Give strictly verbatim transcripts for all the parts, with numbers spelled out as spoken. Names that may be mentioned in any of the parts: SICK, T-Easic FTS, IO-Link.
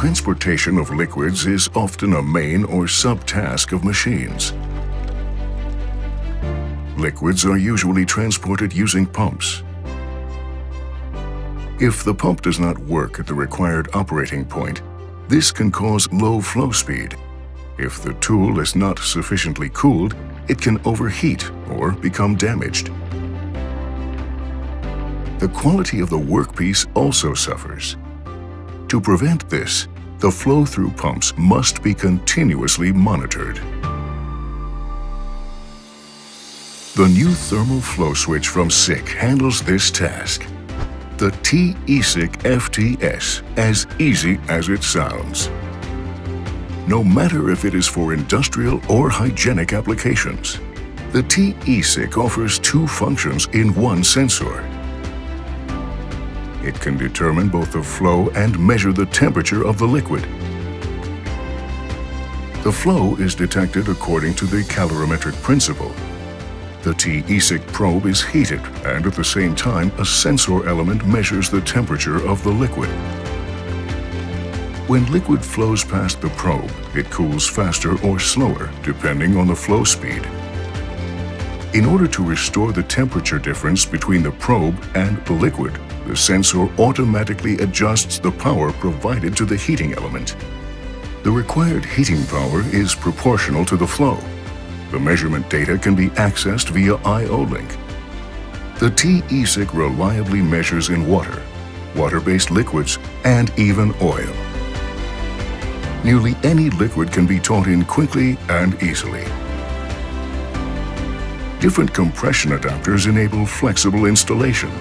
transportation of liquids is often a main or sub-task of machines. Liquids are usually transported using pumps. If the pump does not work at the required operating point, this can cause low flow speed. If the tool is not sufficiently cooled, it can overheat or become damaged. The quality of the workpiece also suffers. To prevent this, the flow-through pumps must be continuously monitored. The new thermal flow switch from SICK handles this task. The T-Easic F T S, as easy as it sounds. No matter if it is for industrial or hygienic applications, the T-Easic offers two functions in one sensor. It can determine both the flow and measure the temperature of the liquid. The flow is detected according to the calorimetric principle. The T-Easic probe is heated, and at the same time, a sensor element measures the temperature of the liquid. When liquid flows past the probe, it cools faster or slower, depending on the flow speed. In order to restore the temperature difference between the probe and the liquid, the sensor automatically adjusts the power provided to the heating element. The required heating power is proportional to the flow. The measurement data can be accessed via I O Link. The T-Easic reliably measures in water, water-based liquids, and even oil. Nearly any liquid can be taught in quickly and easily. Different compression adapters enable flexible installation.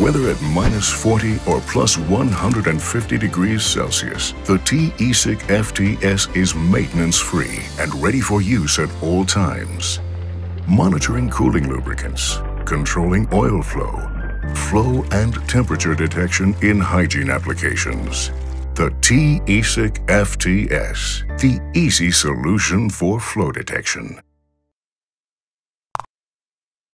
Whether at minus forty or plus one hundred fifty degrees Celsius, the T-Easic F T S is maintenance-free and ready for use at all times. Monitoring cooling lubricants, controlling oil flow, flow and temperature detection in hygiene applications. The T-Easic F T S, the easy solution for flow detection.